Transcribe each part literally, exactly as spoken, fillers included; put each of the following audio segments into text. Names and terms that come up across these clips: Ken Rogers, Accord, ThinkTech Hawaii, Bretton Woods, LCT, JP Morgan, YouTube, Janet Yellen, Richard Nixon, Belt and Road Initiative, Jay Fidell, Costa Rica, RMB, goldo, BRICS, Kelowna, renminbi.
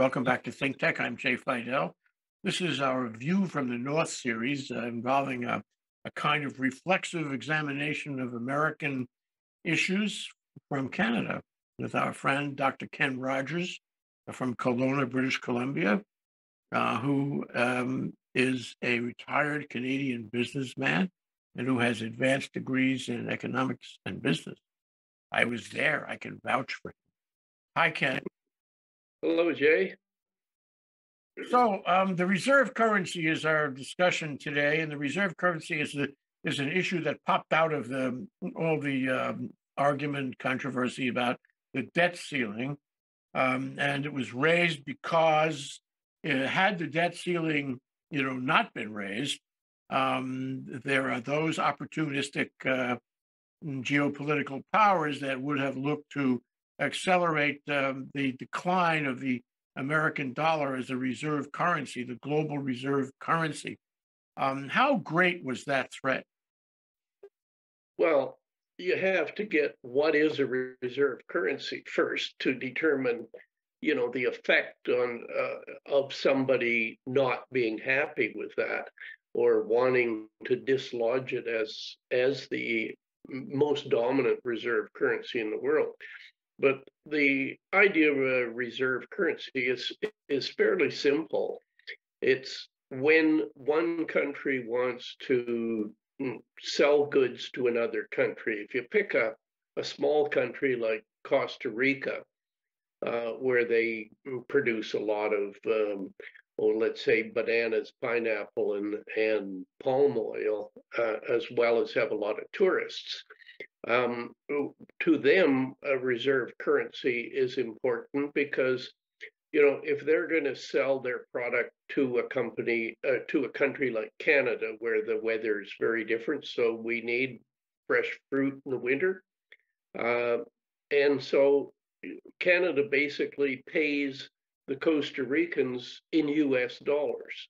Welcome back to ThinkTech. I'm Jay Fidell. This is our View from the North series uh, involving a, a kind of reflexive examination of American issues from Canada with our friend, Doctor Ken Rogers from Kelowna, British Columbia, uh, who um, is a retired Canadian businessman and who has advanced degrees in economics and business. I was there. I can vouch for him. Hi, Ken. Hello, Jay. So um, the reserve currency is our discussion today, and the reserve currency is, the, is an issue that popped out of the, all the um, argument, controversy about the debt ceiling, um, and it was raised because it, had the debt ceiling you know, not been raised, um, there are those opportunistic uh, geopolitical powers that would have looked to accelerate um, the decline of the American dollar as a reserve currency, the global reserve currency. Um, how great was that threat? Well, you have to get what is a reserve currency first to determine, you know, the effect on uh, of somebody not being happy with that or wanting to dislodge it as as the most dominant reserve currency in the world. But the idea of a reserve currency is, is fairly simple. It's when one country wants to sell goods to another country. If you pick a, a small country like Costa Rica, uh, where they produce a lot of, um, oh, let's say, bananas, pineapple, and, and palm oil, uh, as well as have a lot of tourists. Um, to them, a reserve currency is important because, you know, if they're going to sell their product to a company, uh, to a country like Canada, where the weather is very different, so we need fresh fruit in the winter. Uh, and so Canada basically pays the Costa Ricans in U S dollars.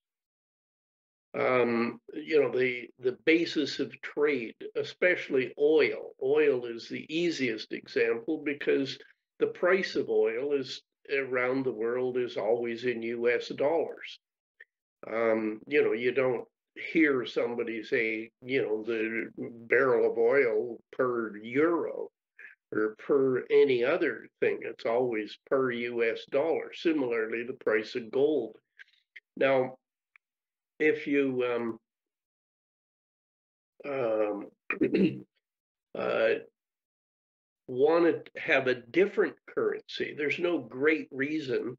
Um, you know, the, the basis of trade, especially oil. Oil is the easiest example because the price of oil is around the world is always in U S dollars. Um, you know, you don't hear somebody say, you know, the barrel of oil per euro or per any other thing. It's always per U S dollar. Similarly, the price of gold. Now, if you um, um, uh, want to have a different currency, there's no great reason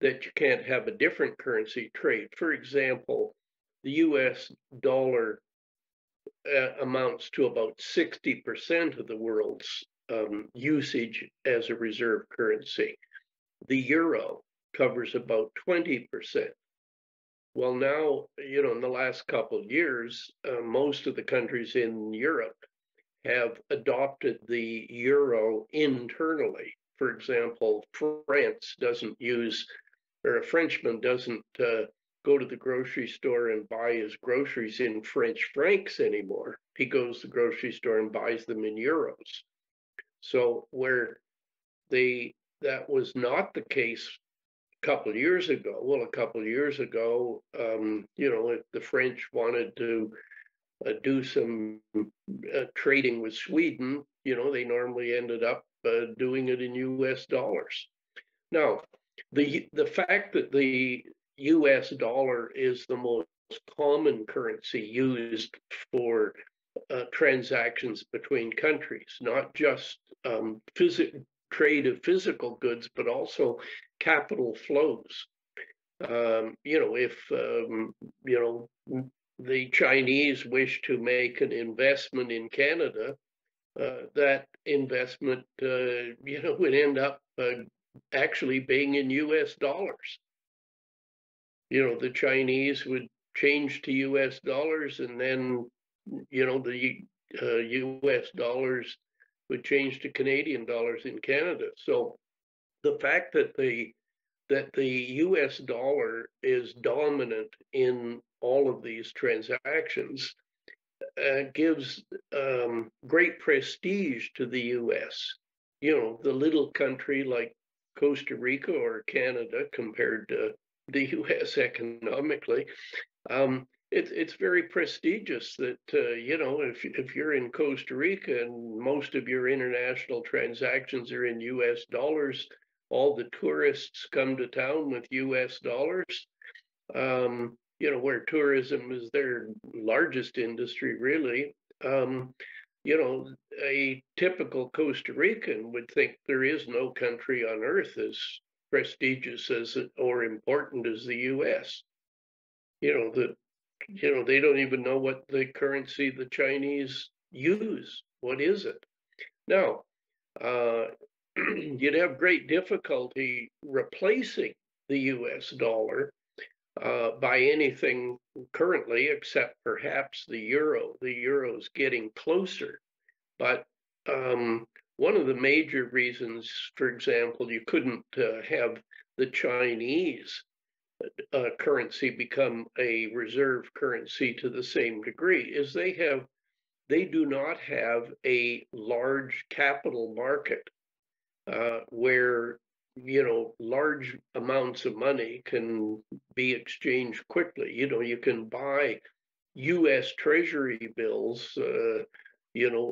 that you can't have a different currency trade. For example, the U S dollar uh, amounts to about sixty percent of the world's um, usage as a reserve currency. The euro covers about twenty percent. Well, now, you know, in the last couple of years, uh, most of the countries in Europe have adopted the euro internally. For example, France doesn't use, or a Frenchman doesn't uh, go to the grocery store and buy his groceries in French francs anymore. He goes to the grocery store and buys them in euros. So where they, that was not the case couple of years ago. Well, a couple of years ago, um, you know, if the French wanted to uh, do some uh, trading with Sweden, you know, they normally ended up uh, doing it in U S dollars. Now, the, the fact that the U S dollar is the most common currency used for uh, transactions between countries, not just um, physical trade of physical goods, but also capital flows. Um, you know, if, um, you know, the Chinese wish to make an investment in Canada, uh, that investment, uh, you know, would end up uh, actually being in U S dollars. You know, the Chinese would change to U S dollars and then, you know, the uh, U S dollars would change to Canadian dollars in Canada. So the fact that the, that the U S dollar is dominant in all of these transactions uh, gives um, great prestige to the U S. You know, the little country like Costa Rica or Canada compared to the U S economically. Um, It's it's very prestigious that uh, you know if if you're in Costa Rica and most of your international transactions are in U S dollars, all the tourists come to town with U S dollars. Um, you know, where tourism is their largest industry, really. Um, you know, a typical Costa Rican would think there is no country on earth as prestigious as or important as the U S. You know the You know, they don't even know what the currency the Chinese use. What is it? Now, uh, you'd have great difficulty replacing the U S dollar uh, by anything currently, except perhaps the euro. The euro's getting closer. But um, one of the major reasons, for example, you couldn't uh, have the Chinese Uh, currency become a reserve currency to the same degree is they have they do not have a large capital market uh, where you know large amounts of money can be exchanged quickly. You know you can buy U S Treasury bills. Uh, you know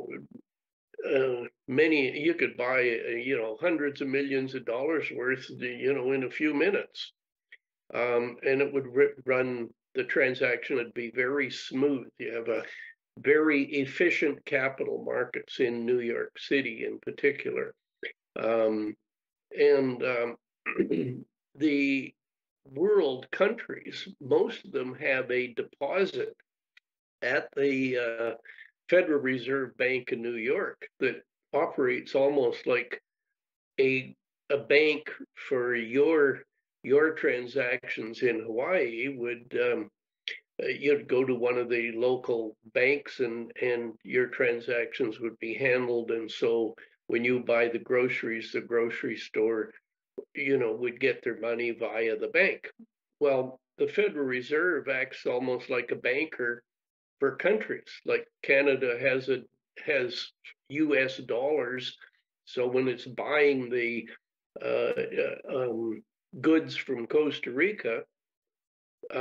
uh, many you could buy you know hundreds of millions of dollars worth you know in a few minutes. Um, and it would run, the transaction would be very smooth. You have a very efficient capital markets in New York City in particular. Um, and um, the world countries, most of them have a deposit at the uh, Federal Reserve Bank in New York that operates almost like a, a bank for your Your transactions in Hawaii would um, you'd go to one of the local banks and and your transactions would be handled. And so when you buy the groceries, the grocery store, you know, would get their money via the bank. Well, the Federal Reserve acts almost like a banker for countries. Like Canada has a has U S dollars, so when it's buying the uh, um, goods from Costa Rica,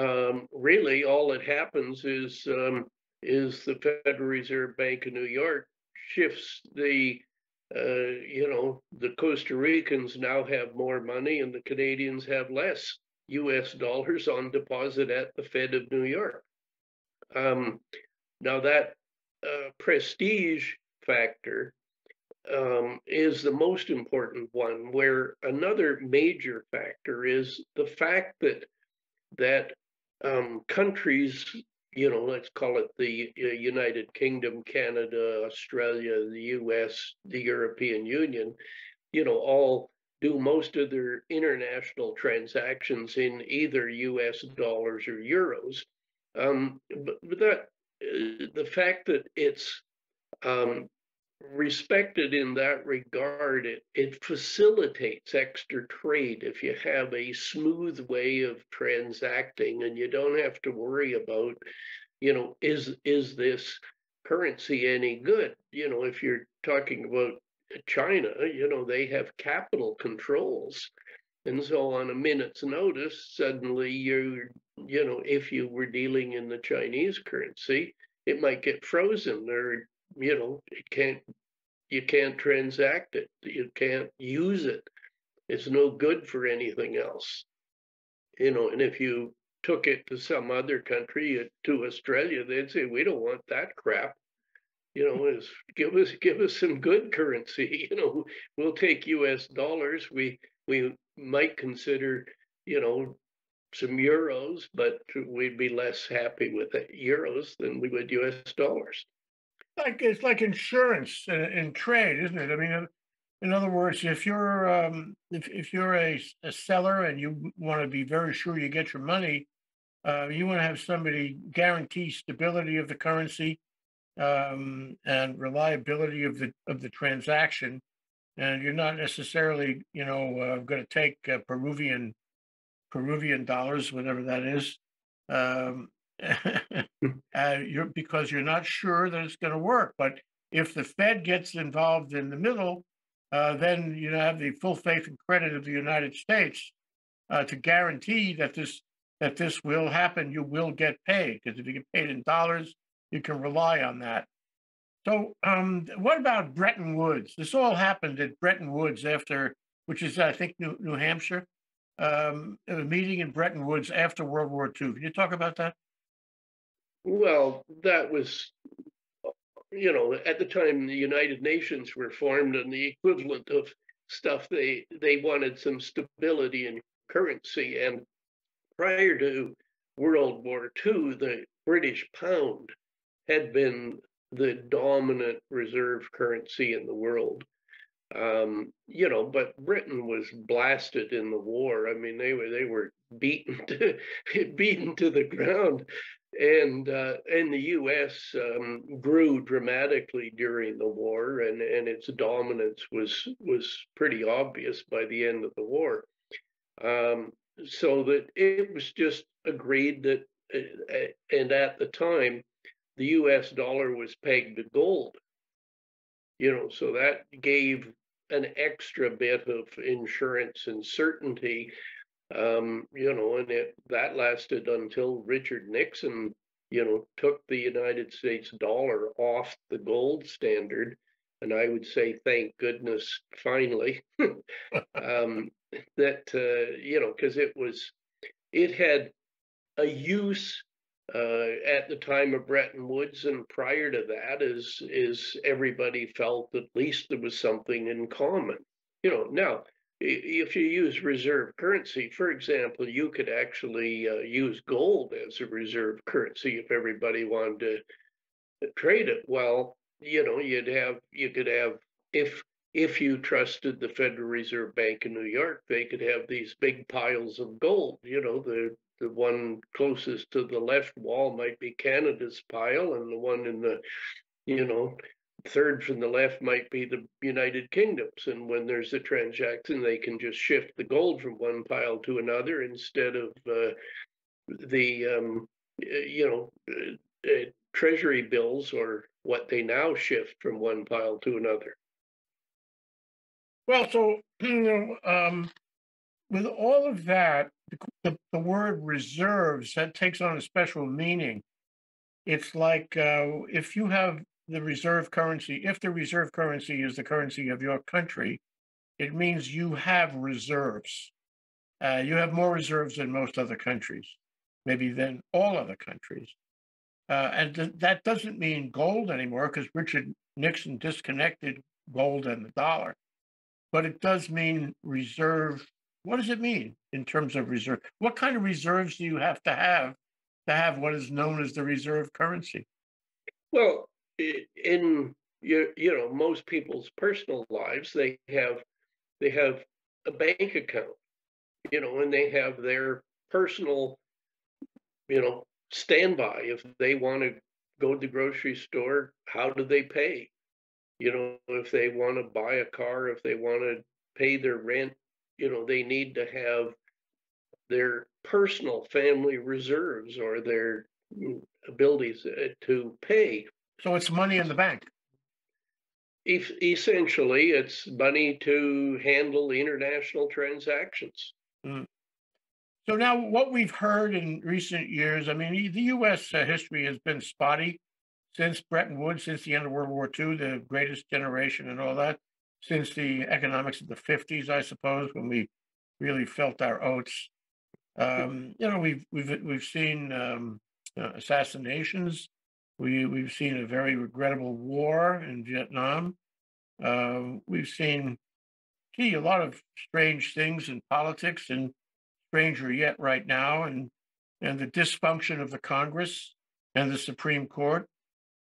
um, really all that happens is um, is the Federal Reserve Bank of New York shifts the, uh, you know, the Costa Ricans now have more money and the Canadians have less U S dollars on deposit at the Fed of New York. Um, now that uh, prestige factor Um, is the most important one, where another major factor is the fact that that um, countries, you know, let's call it the uh, United Kingdom, Canada, Australia, the U S, the European Union, you know, all do most of their international transactions in either U S dollars or euros. Um, but, but that, uh, the fact that it's um, respected in that regard, it, it facilitates extra trade if you have a smooth way of transacting and you don't have to worry about, you know, is is this currency any good? You know, if you're talking about China, you know, they have capital controls. And so on a minute's notice, suddenly you're, you know, if you were dealing in the Chinese currency, it might get frozen or you know, it can't, you can't transact it. You can't use it. It's no good for anything else. You know, and if you took it to some other country, to Australia, they'd say, we don't want that crap. You know, is give us, give us some good currency. You know, we'll take U S dollars. We, we might consider, you know, some euros, but we'd be less happy with it, euros than we would U S dollars. Like it's like insurance in, in trade, isn't it? I mean, in other words, if you're um, if if you're a, a seller and you want to be very sure you get your money, uh, you want to have somebody guarantee stability of the currency um, and reliability of the of the transaction, and you're not necessarily you know uh, going to take uh, Peruvian Peruvian dollars, whatever that is. Um, uh, you're, because you're not sure that it's going to work. But if the Fed gets involved in the middle, uh, then you have the full faith and credit of the United States uh, to guarantee that this that this will happen. You will get paid, because if you get paid in dollars, you can rely on that. So um, what about Bretton Woods? This all happened at Bretton Woods after, which is, I think, New, New Hampshire, um, a meeting in Bretton Woods after World War Two. Can you talk about that? Well, that was, you know, at the time the United Nations were formed, and the equivalent of stuff, they, they wanted some stability in currency. And prior to World War Two, the British pound had been the dominant reserve currency in the world. Um, you know, but Britain was blasted in the war. I mean, they were they were beaten to, beaten to the ground, and uh, and the U S um, grew dramatically during the war, and and its dominance was was pretty obvious by the end of the war. Um, so that it was just agreed that, and at the time, the U S dollar was pegged to gold. You know, so that gave an extra bit of insurance and certainty, um, you know, and it, that lasted until Richard Nixon, you know, took the United States dollar off the gold standard. And I would say, thank goodness, finally, um, that, uh, you know, because it was, it had a use Uh, at the time of Bretton Woods, and prior to that, is is everybody felt at least there was something in common. You know, now if you use reserve currency, for example, you could actually uh, use gold as a reserve currency if everybody wanted to trade it. Well, you know, you'd have you could have if if you trusted the Federal Reserve Bank in New York, they could have these big piles of gold. You know, the The one closest to the left wall might be Canada's pile, and the one in the, you know, third from the left might be the United Kingdom's. And when there's a transaction, they can just shift the gold from one pile to another instead of uh, the, um, you know, uh, uh, treasury bills, or what they now shift from one pile to another. Well, so, you know, um, with all of that, The, the word reserves, that takes on a special meaning. It's like uh, if you have the reserve currency, if the reserve currency is the currency of your country, it means you have reserves. Uh, you have more reserves than most other countries, maybe than all other countries. Uh, and th that doesn't mean gold anymore, because Richard Nixon disconnected gold and the dollar. But it does mean reserve. What does it mean in terms of reserve? What kind of reserves do you have to have to have what is known as the reserve currency? Well, in you know most people's personal lives, they have they have a bank account, you know, and they have their personal, you know, standby. If they want to go to the grocery store, how do they pay? You know, if they want to buy a car, if they want to pay their rent, you know, they need to have their personal family reserves or their abilities to pay. So it's money in the bank. If essentially, it's money to handle international transactions. Mm. So now what we've heard in recent years, I mean, the U S history has been spotty since Bretton Woods, since the end of World War Two, the greatest generation and all that. Since the economics of the fifties, I suppose, when we really felt our oats, um, you know, we've we've we've seen um, uh, assassinations. We we've seen a very regrettable war in Vietnam. Uh, we've seen, gee, a lot of strange things in politics, and stranger yet right now, and and the dysfunction of the Congress and the Supreme Court.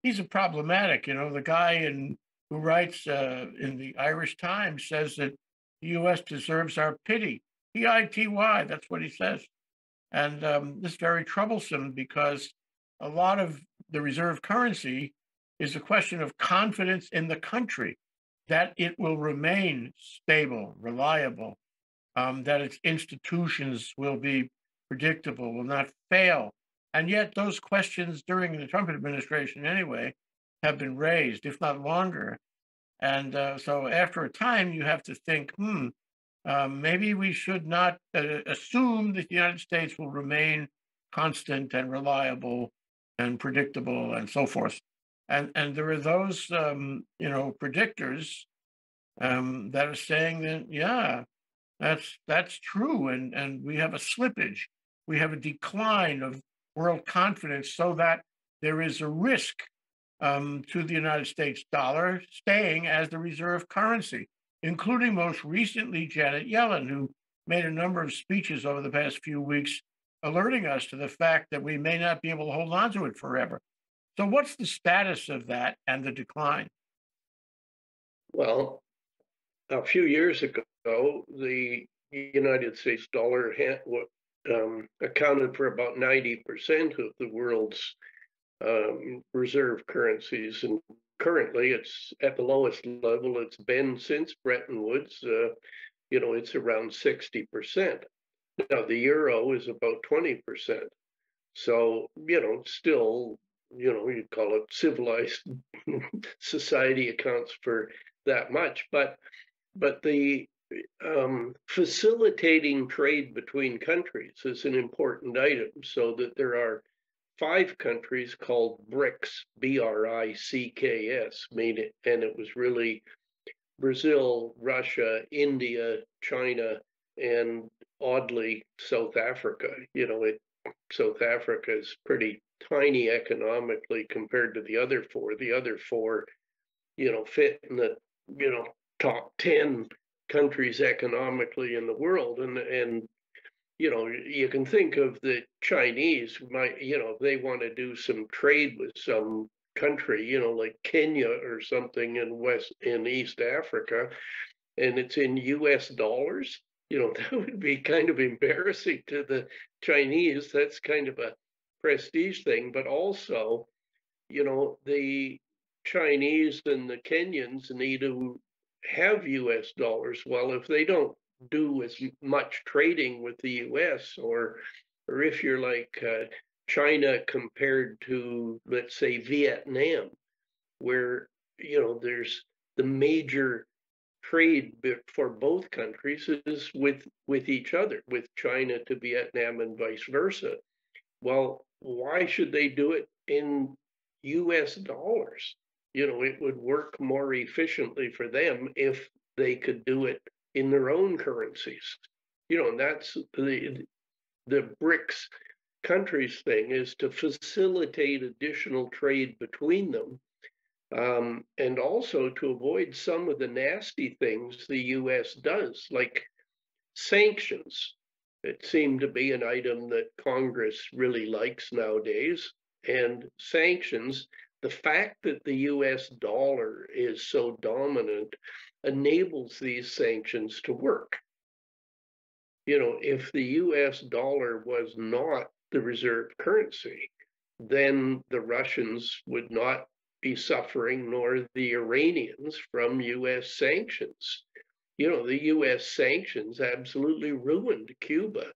These are problematic. You know, the guy in who writes uh, in the Irish Times says that the U S deserves our pity, P I T Y, that's what he says. And um, this is very troublesome, because a lot of the reserve currency is a question of confidence in the country, that it will remain stable, reliable, um, that its institutions will be predictable, will not fail. And yet those questions during the Trump administration anyway have been raised, if not longer. And uh, so after a time, you have to think, hmm, uh, maybe we should not uh, assume that the United States will remain constant and reliable and predictable and so forth. And, and there are those, um, you know, predictors um, that are saying that, yeah, that's, that's true. And, and we have a slippage. We have a decline of world confidence so that there is a risk Um, to the United States dollar staying as the reserve currency, including most recently Janet Yellen, who made a number of speeches over the past few weeks alerting us to the fact that we may not be able to hold on to it forever. So what's the status of that and the decline? Well, a few years ago, the United States dollar had, um, accounted for about ninety percent of the world's Um, reserve currencies, and currently it's at the lowest level it's been since Bretton Woods. Uh, you know, it's around sixty percent. Now the euro is about twenty percent. So, you know, still, you know, you call it civilized society accounts for that much, but but the um, facilitating trade between countries is an important item, so that there are five countries called BRICS, B R I C K S, made it, and it was really Brazil, Russia, India, China, and oddly, South Africa. You know, it, South Africa is pretty tiny economically compared to the other four. The other four, you know, fit in the, you know, top ten countries economically in the world, and and you know, you can think of the Chinese, might, you know, if they want to do some trade with some country, you know, like Kenya or something in West, in East Africa, and it's in U S dollars, you know, that would be kind of embarrassing to the Chinese. That's kind of a prestige thing. But also, you know, the Chinese and the Kenyans need to have U S dollars. Well, if they don't do as much trading with the U S, or or if you're like uh, China compared to, let's say, Vietnam, where, you know, there's the major trade for both countries is with with each other, with China to Vietnam and vice versa. Well, why should they do it in U S dollars? You know, it would work more efficiently for them if they could do it in their own currencies. You know, and that's the the BRICS countries thing, is to facilitate additional trade between them, um, and also to avoid some of the nasty things the U S does, like sanctions. It seemed to be an item that Congress really likes nowadays, and sanctions, the fact that the U S dollar is so dominant enables these sanctions to work. You know, if the U S dollar was not the reserve currency, then the Russians would not be suffering, nor the Iranians, from U S sanctions. You know, the U S sanctions absolutely ruined Cuba.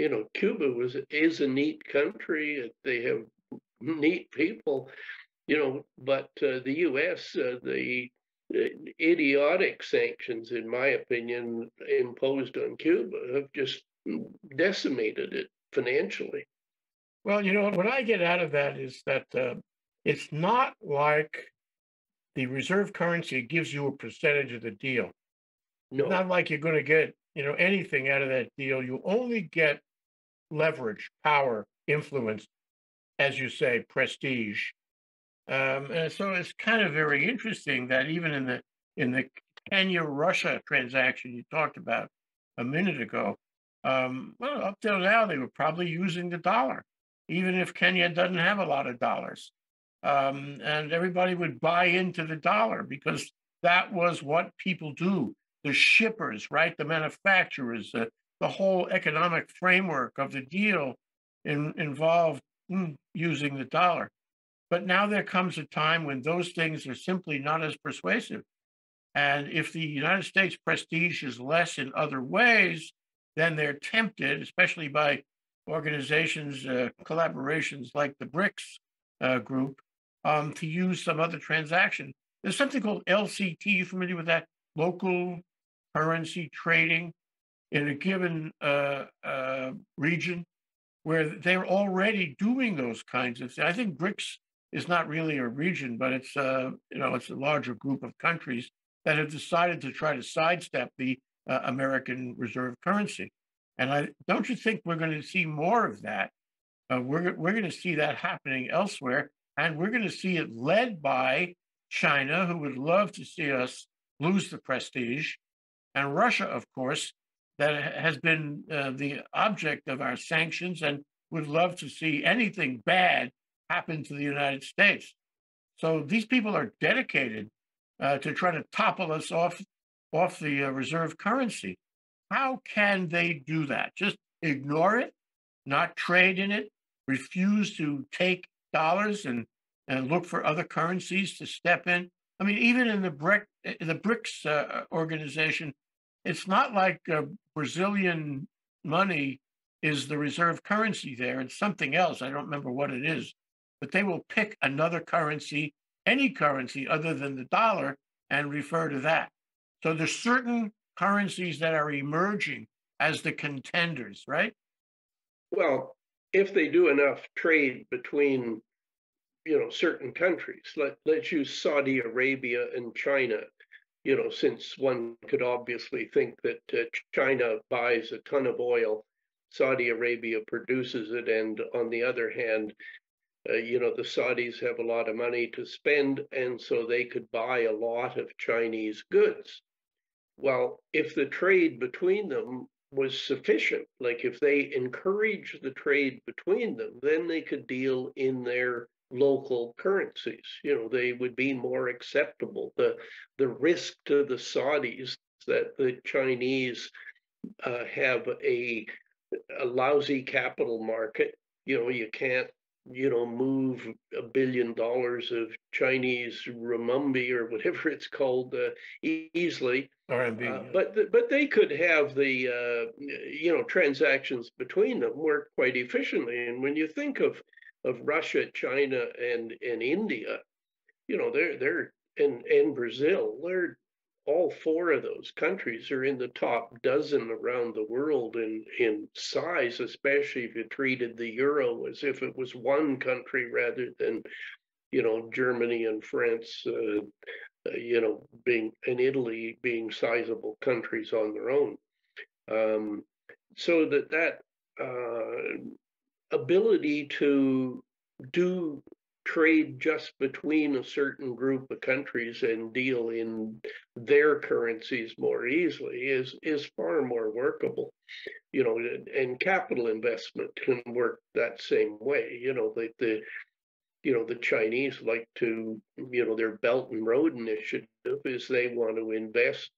You know, Cuba was is a neat country. They have neat people. You know, but uh, the U S, uh, the uh, idiotic sanctions, in my opinion, imposed on Cuba have just decimated it financially. Well, you know, what I get out of that is that uh, it's not like the reserve currency gives you a percentage of the deal. No. It's not like you're going to get, you know, anything out of that deal. You only get leverage, power, influence, as you say, prestige. Um, and so it's kind of very interesting that even in the in the Kenya-Russia transaction you talked about a minute ago, um, well, up till now they were probably using the dollar, even if Kenya doesn't have a lot of dollars, um, and everybody would buy into the dollar because that was what people do. The shippers, right? The manufacturers, uh, the whole economic framework of the deal in, involved mm, using the dollar. But now there comes a time when those things are simply not as persuasive. And if the United States prestige is less in other ways, then they're tempted, especially by organizations, uh, collaborations like the BRICS uh, group, um, to use some other transaction There's something called L C T. You familiar with that? Local currency trading in a given uh, uh, region, where they're already doing those kinds of things. I think BRICS is not really a region, but it's uh, you know it's a larger group of countries that have decided to try to sidestep the uh, American reserve currency. And I don't you think we're going to see more of that? Uh, we're we're going to see that happening elsewhere, and we're going to see it led by China, who would love to see us lose the prestige, and Russia, of course, that has been uh, the object of our sanctions and would love to see anything bad happen to the United States. So these people are dedicated uh, to try to topple us off, off the uh, reserve currency. How can they do that? Just ignore it, not trade in it, refuse to take dollars and, and look for other currencies to step in. I mean, even in the, BRIC, the BRICS uh, organization, it's not like uh, Brazilian money is the reserve currency there. It's something else. I don't remember what it is. But they will pick another currency, any currency other than the dollar, and refer to that. So there's certain currencies that are emerging as the contenders, right? Well, if they do enough trade between, you know, certain countries, let, let's use Saudi Arabia and China, you know, since one could obviously think that uh, China buys a ton of oil, Saudi Arabia produces it, and on the other hand, Uh, you know, the Saudis have a lot of money to spend, and so they could buy a lot of Chinese goods. Well, if the trade between them was sufficient, like if they encourage the trade between them, then they could deal in their local currencies. You know, they would be more acceptable. The, the risk to the Saudis that the Chinese uh, have a, a lousy capital market, you know, you can't you know, move a billion dollars of Chinese renminbi or whatever it's called uh, easily. R M B, uh, yeah. But th but they could have the, uh, you know, transactions between them work quite efficiently. And when you think of of Russia, China, and, and India, you know, they're, they're and, and Brazil, they're all four of those countries are in the top dozen around the world in, in size, especially if you treated the euro as if it was one country rather than, you know, Germany and France, uh, uh, you know, being and Italy being sizable countries on their own. Um, so that that uh, ability to do trade just between a certain group of countries and deal in their currencies more easily is is far more workable, you know, and capital investment can work that same way. You know, the, the you know, the Chinese like to, you know, their Belt and Road Initiative is they want to invest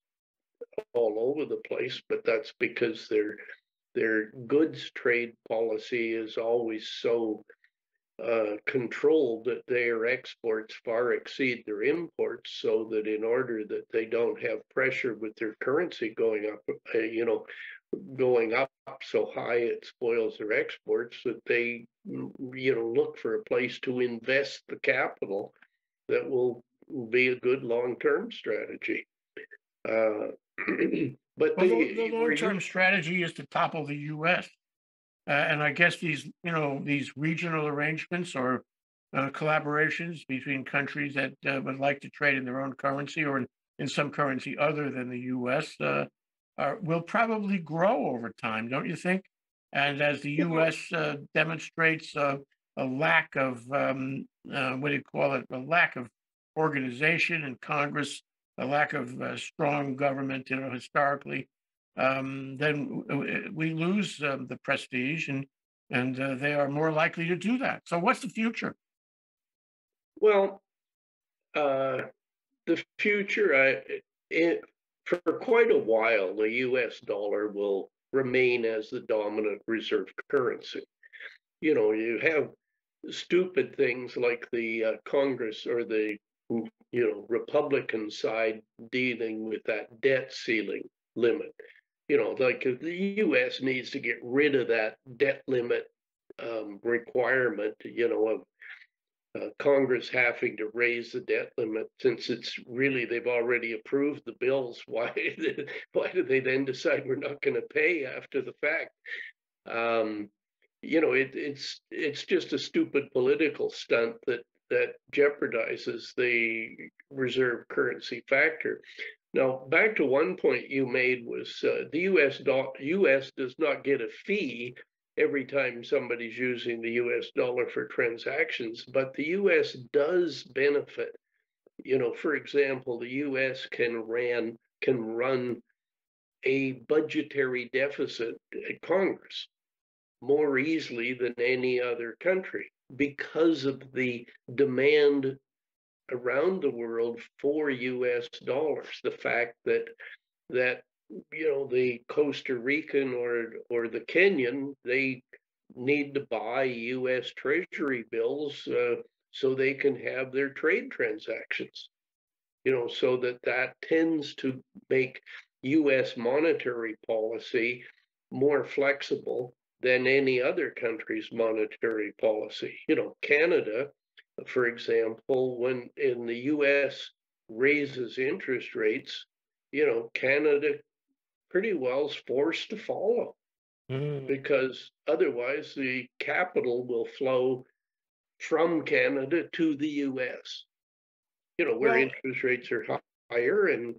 all over the place, but that's because their their goods trade policy is always so Uh, controlled that their exports far exceed their imports, so that in order that they don't have pressure with their currency going up, uh, you know, going up so high it spoils their exports, that they, you know, look for a place to invest the capital that will be a good long-term strategy. Uh, but well, the, the long-term strategy is to topple the U S Uh, and I guess these, you know, these regional arrangements or uh, collaborations between countries that uh, would like to trade in their own currency or in, in some currency other than the U S uh, are, will probably grow over time, don't you think? And as the U S uh, demonstrates uh, a lack of, um, uh, what do you call it, a lack of organization in Congress, a lack of uh, strong government, you know, historically, Um, then we lose um, the prestige, and and uh, they are more likely to do that. So what's the future? Well, uh, the future, I, it, for quite a while, the U S dollar will remain as the dominant reserve currency. You know, you have stupid things like the uh, Congress or the, you know, Republican side dealing with that debt ceiling limit. You know, like the U S needs to get rid of that debt limit um, requirement, you know, of uh, Congress having to raise the debt limit, since it's really, they've already approved the bills. Why, why do they then decide we're not going to pay after the fact? Um, you know, it, it's it's just a stupid political stunt that that jeopardizes the reserve currency factor. Now, back to one point you made was uh, the U S do- U S does not get a fee every time somebody's using the U S dollar for transactions, but the U S does benefit. You know, for example, the U S can ran can run a budgetary deficit at Congress more easily than any other country because of the demand around the world for U S dollars. The fact that that you know the Costa Rican or or the Kenyan, they need to buy U S Treasury bills uh, so they can have their trade transactions. You know, so that that tends to make U S monetary policy more flexible than any other country's monetary policy. You know, Canada, for example, when in the U S raises interest rates, you know, Canada pretty well is forced to follow mm. because otherwise the capital will flow from Canada to the U S, you know, where right. interest rates are higher and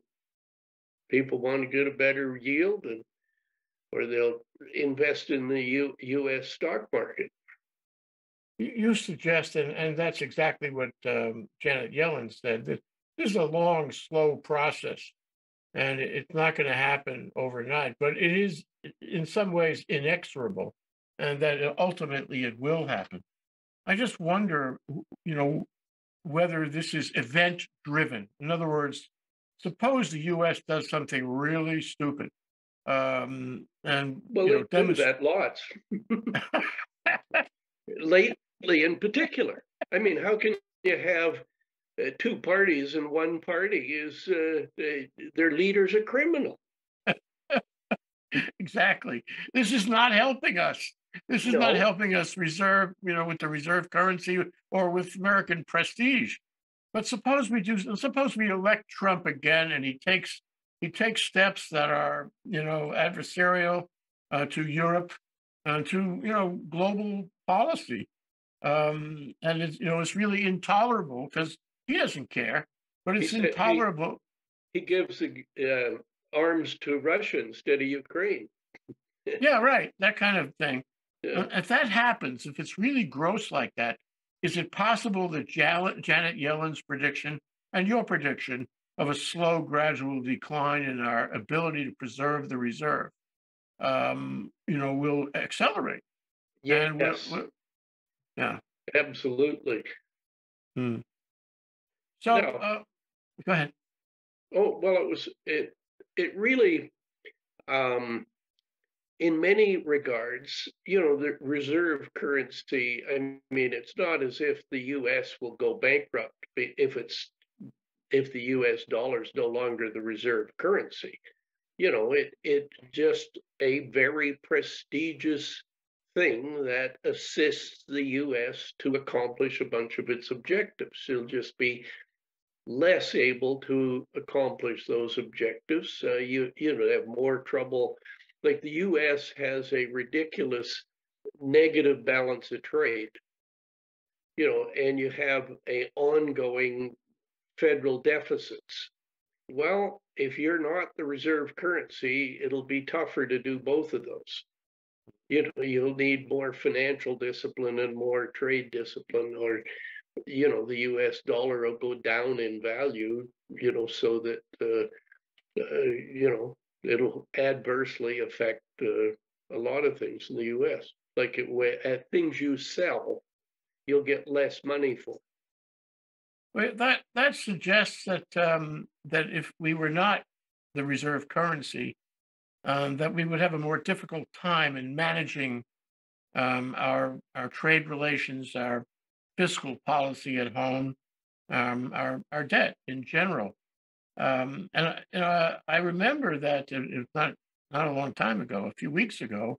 people want to get a better yield, and or they'll invest in the U, U.S. stock market. You suggest, and, and that's exactly what um, Janet Yellen said, that this is a long, slow process, and it's not going to happen overnight, but it is in some ways inexorable, and that ultimately it will happen. I just wonder, you know, whether this is event-driven. In other words, suppose the U S does something really stupid, um, and well, you know, they do that lots. Late. In particular, I mean, how can you have uh, two parties and one party is uh, they, their leader's a criminal? Exactly. This is not helping us. This is no. not helping us reserve, you know, with the reserve currency or with American prestige. But suppose we do. Suppose we elect Trump again, and he takes he takes steps that are, you know, adversarial uh, to Europe, uh, to you know, global policy. Um, and it's, you know, it's really intolerable because he doesn't care, but it's he, intolerable. He, he gives the, uh, arms to Russia instead of Ukraine. Yeah, right. That kind of thing. Yeah. If that happens, if it's really gross like that, is it possible that Janet Yellen's prediction and your prediction of a slow, gradual decline in our ability to preserve the reserve, um, you know, will accelerate? Yeah. Yes. Yeah. Absolutely. Hmm. So, now, uh, go ahead. Oh well, it was it. It really, um, in many regards, you know, the reserve currency. I mean, it's not as if the U S will go bankrupt if it's if the U S dollar is no longer the reserve currency. You know, it it just a very prestigious thing that assists the U S to accomplish a bunch of its objectives. She'll just be less able to accomplish those objectives. Uh, you you know, have more trouble. Like the U S has a ridiculous negative balance of trade, you know, and you have a ongoing federal deficits. Well, if you're not the reserve currency, it'll be tougher to do both of those. You know, you'll need more financial discipline and more trade discipline, or, you know, the U S dollar will go down in value, you know, so that, uh, uh, you know, it'll adversely affect uh, a lot of things in the U S. Like it, at things you sell, you'll get less money for. Well, that, that suggests that, um, that if we were not the reserve currency, Um, that we would have a more difficult time in managing um, our our trade relations, our fiscal policy at home, um, our our debt in general. Um, and you know, I remember that it, it not not a long time ago, a few weeks ago,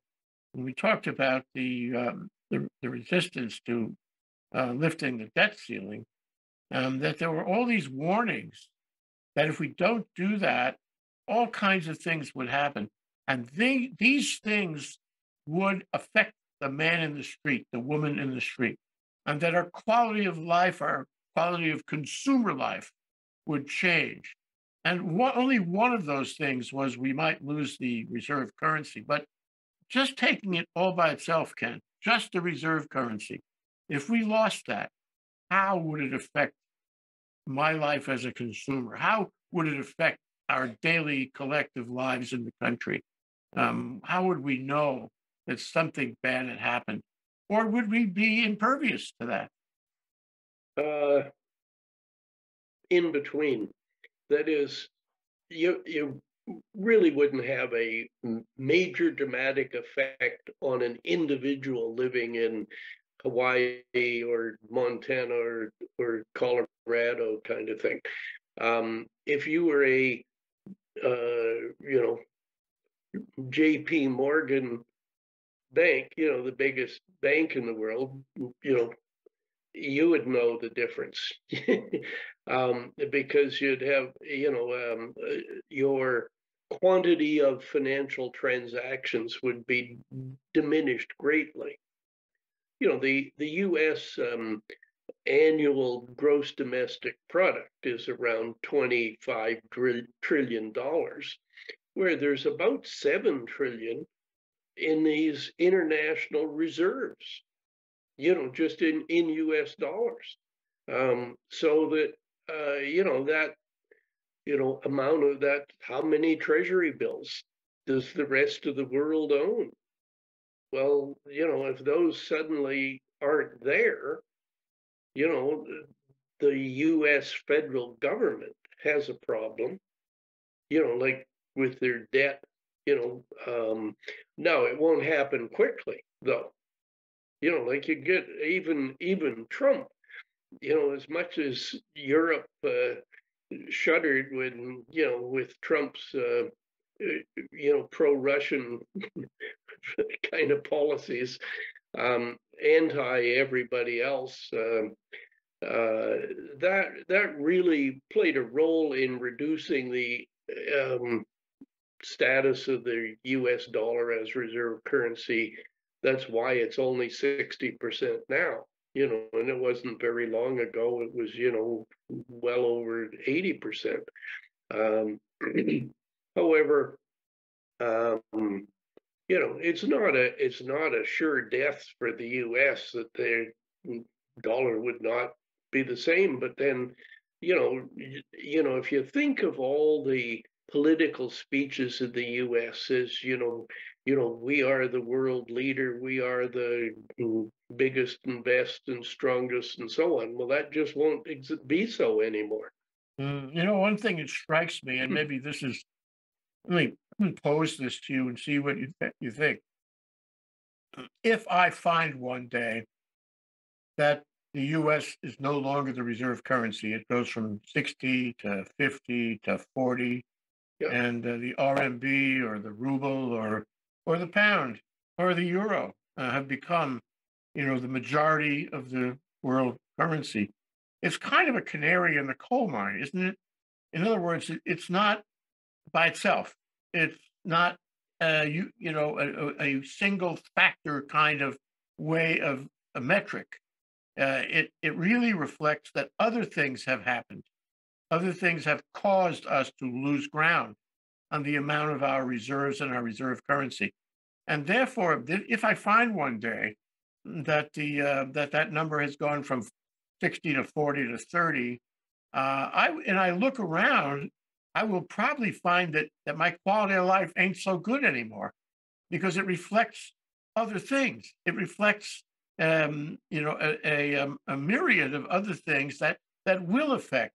when we talked about the um, the, the resistance to uh, lifting the debt ceiling, um, that there were all these warnings that if we don't do that, all kinds of things would happen. And they, these things would affect the man in the street, the woman in the street, and that our quality of life, our quality of consumer life would change. And what, only one of those things was we might lose the reserve currency. But just taking it all by itself, Ken, just the reserve currency, if we lost that, how would it affect my life as a consumer? How would it affect our daily collective lives in the country? Um, how would we know that something bad had happened? Or would we be impervious to that? Uh, in between. That is, you, you really wouldn't have a major dramatic effect on an individual living in Hawaii or Montana or, or Colorado kind of thing. Um, if you were a, uh, you know, J P Morgan bank, you know, the biggest bank in the world, you know, you would know the difference um, because you'd have, you know, um, your quantity of financial transactions would be diminished greatly. You know, the, the U S um, annual gross domestic product is around twenty-five trillion dollars, where there's about seven trillion dollars in these international reserves, you know, just in, in U S dollars. Um, so that, uh, you know, that, you know, amount of that, how many treasury bills does the rest of the world own? Well, you know, if those suddenly aren't there, you know, the U S federal government has a problem, you know, like with their debt, you know. Um, now, it won't happen quickly, though. You know, like you get even even Trump, you know, as much as Europe uh, shuddered when, you know, with Trump's, uh, you know, pro-Russian kind of policies, um, anti everybody else, uh, uh, that, that really played a role in reducing the um, status of the U S dollar as reserve currency. That's why it's only sixty percent now, you know, and it wasn't very long ago. It was, you know, well over eighty percent. Um, however, um, you know, it's not a it's not a sure death for the U S that their dollar would not be the same. But then, you know, you know, if you think of all the political speeches in the U S is, you know, you know, we are the world leader, we are the biggest and best and strongest and so on. Well, that just won't ex be so anymore. Mm, you know, one thing that strikes me, and maybe this is, let me pose this to you and see what you, th you think. If I find one day that the U S is no longer the reserve currency, it goes from sixty to fifty to forty, and uh, the R M B or the ruble or or the pound or the euro uh, have become, you know, the majority of the world currency. It's kind of a canary in the coal mine, isn't it? In other words, it, it's not by itself. It's not uh, you you know a, a single factor kind of way of a metric. Uh, it it really reflects that other things have happened. Other things have caused us to lose ground on the amount of our reserves and our reserve currency. And therefore, if I find one day that the uh, that, that number has gone from sixty to forty to thirty, uh, I, and I look around, I will probably find that, that my quality of life ain't so good anymore, because it reflects other things. It reflects um, you know, a, a, a myriad of other things that, that will affect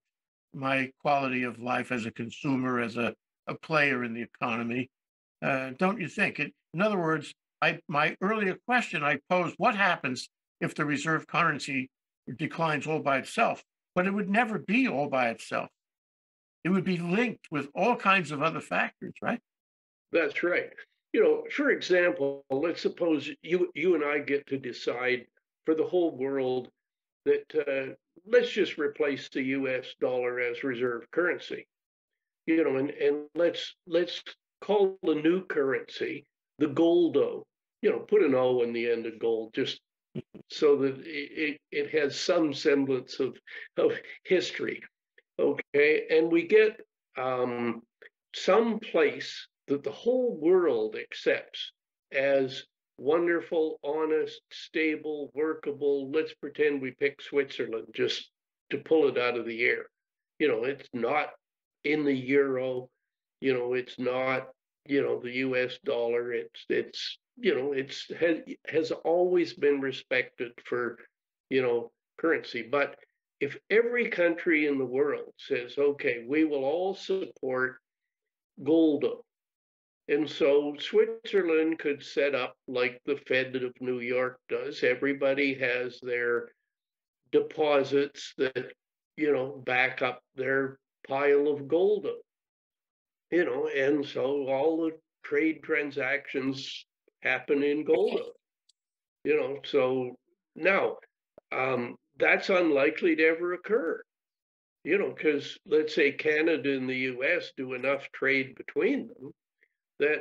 my quality of life as a consumer, as a, a player in the economy, uh, don't you think? It, in other words, I, my earlier question I posed, what happens if the reserve currency declines all by itself? But it would never be all by itself. It would be linked with all kinds of other factors, right? That's right. You know, for example, let's suppose you, you and I get to decide for the whole world that uh, let's just replace the U S dollar as reserve currency, you know, and, and let's let's call the new currency the goldo, you know, put an O in the end of gold, just so that it, it has some semblance of, of history, okay? And we get um, some place that the whole world accepts as wonderful, honest, stable, workable. Let's pretend we pick Switzerland just to pull it out of the air. You know, it's not in the euro. You know, it's not, you know, the U S dollar. It's, it's you know, it's has, has always been respected for, you know, currency. But if every country in the world says, okay, we will all support goldo, and so Switzerland could set up like the Fed of New York does. Everybody has their deposits that, you know, back up their pile of goldo, you know, and so all the trade transactions happen in goldo, you know. So now um, that's unlikely to ever occur, you know, because let's say Canada and the U S do enough trade between them that,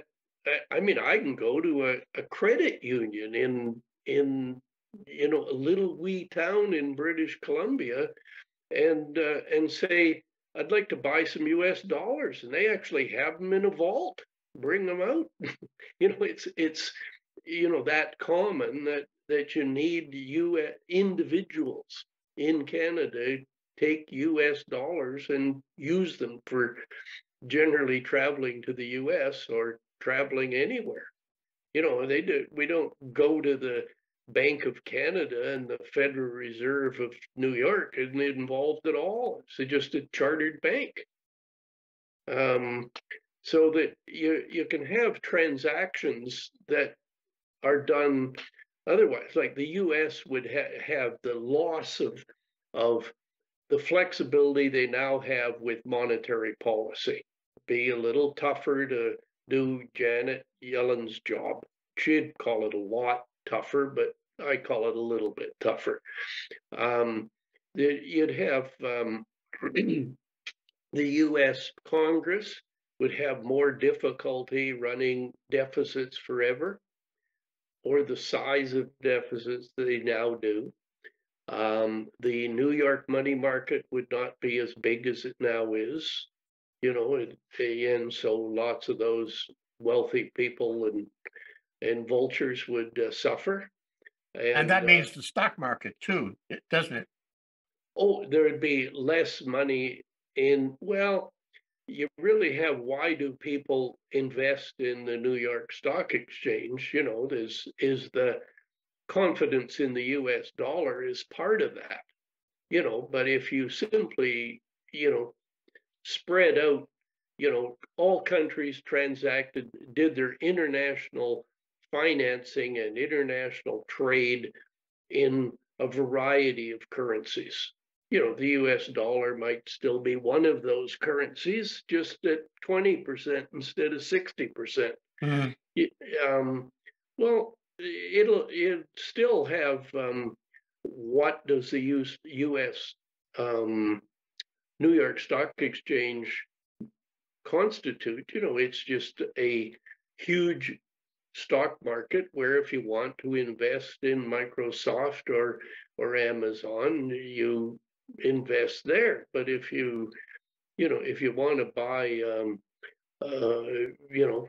I mean, I can go to a, a credit union in, in, you know, a little wee town in British Columbia and, uh, and say, I'd like to buy some U S dollars. And they actually have them in a vault, bring them out. You know, it's, it's, you know, that common that, that you need U S individuals in Canada take U S dollars and use them for generally traveling to the U S or traveling anywhere. You know, they do. We don't go to the Bank of Canada and the Federal Reserve of New York isn't involved at all. It's just a chartered bank. Um, so that you, you can have transactions that are done otherwise. Like the U S would ha- have the loss of, of the flexibility they now have with monetary policy. Be a little tougher to do Janet Yellen's job. She'd call it a lot tougher, but I call it a little bit tougher. Um, you'd have um, the U S Congress would have more difficulty running deficits forever, or the size of deficits that they now do. Um, the New York money market would not be as big as it now is, you know, it, and so lots of those wealthy people and and vultures would uh, suffer. And, and that means uh, the stock market too, doesn't it? Oh, there would be less money in, well, you really have, why do people invest in the New York Stock Exchange? You know, there's, is the confidence in the U S dollar is part of that, you know, but if you simply, you know, spread out, you know, all countries transacted, did their international financing and international trade in a variety of currencies. You know, the U S dollar might still be one of those currencies, just at twenty percent instead of sixty percent. Mm. Um, well, It'll it still have um, what does the U S, U S um, New York Stock Exchange constitute? You know, it's just a huge stock market where if you want to invest in Microsoft or or Amazon, you invest there. But if you you know if you want to buy um, uh, you know.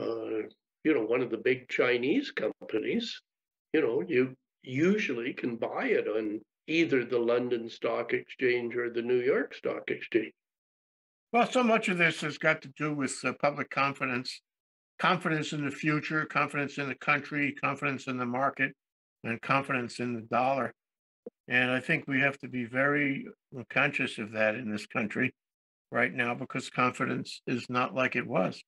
Uh, you know, one of the big Chinese companies, you know, you usually can buy it on either the London Stock Exchange or the New York Stock Exchange. Well, so much of this has got to do with uh, public confidence, confidence in the future, confidence in the country, confidence in the market, and confidence in the dollar. And I think we have to be very conscious of that in this country right now, because confidence is not like it was.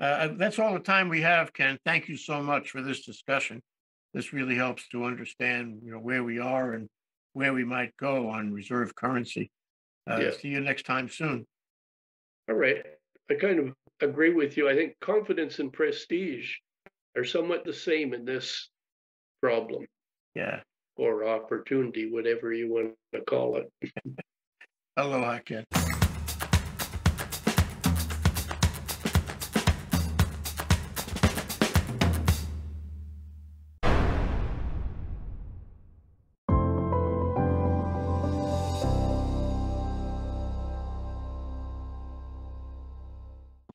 Uh, that's all the time we have, Ken. Thank you so much for this discussion. This really helps to understand, you know, where we are and where we might go on reserve currency. Uh, yeah. See you next time soon. All right. I kind of agree with you. I think confidence and prestige are somewhat the same in this problem. Yeah. or opportunity, whatever you want to call it. Aloha, Ken.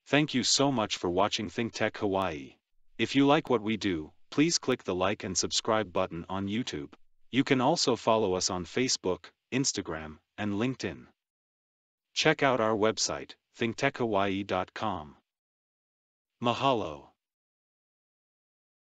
Thank you so much for watching ThinkTech Hawaii. If you like what we do, please click the like and subscribe button on YouTube. You can also follow us on Facebook, Instagram, and LinkedIn. Check out our website, think tech hawaii dot com. Mahalo.